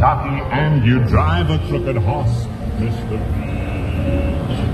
Jockey, and you drive a crooked horse, Mr. Beach.